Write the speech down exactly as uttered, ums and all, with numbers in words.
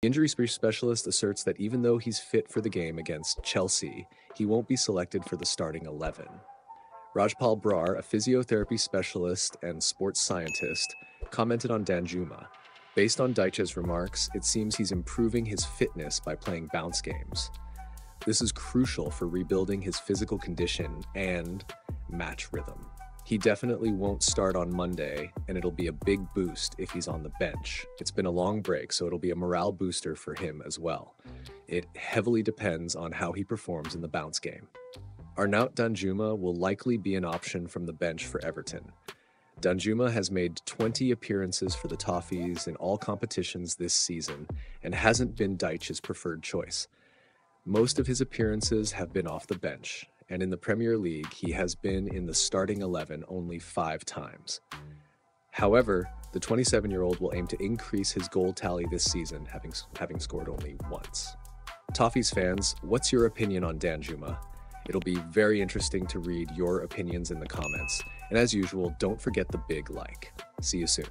The injury specialist asserts that even though he's fit for the game against Chelsea, he won't be selected for the starting eleven. Rajpal Brar, a physiotherapy specialist and sports scientist, commented on Danjuma. Based on Deitch's remarks, it seems he's improving his fitness by playing bounce games. This is crucial for rebuilding his physical condition and match rhythm. He definitely won't start on Monday, and it'll be a big boost if he's on the bench. It's been a long break, so it'll be a morale booster for him as well. It heavily depends on how he performs in the bounce game. Arnaut Danjuma will likely be an option from the bench for Everton. Danjuma has made twenty appearances for the Toffees in all competitions this season and hasn't been Deitch's preferred choice. Most of his appearances have been off the bench, and in the Premier League, he has been in the starting eleven only five times. However, the twenty-seven-year-old will aim to increase his goal tally this season, having, having scored only once. Toffees fans, what's your opinion on Danjuma? It'll be very interesting to read your opinions in the comments. And as usual, don't forget the big like. See you soon.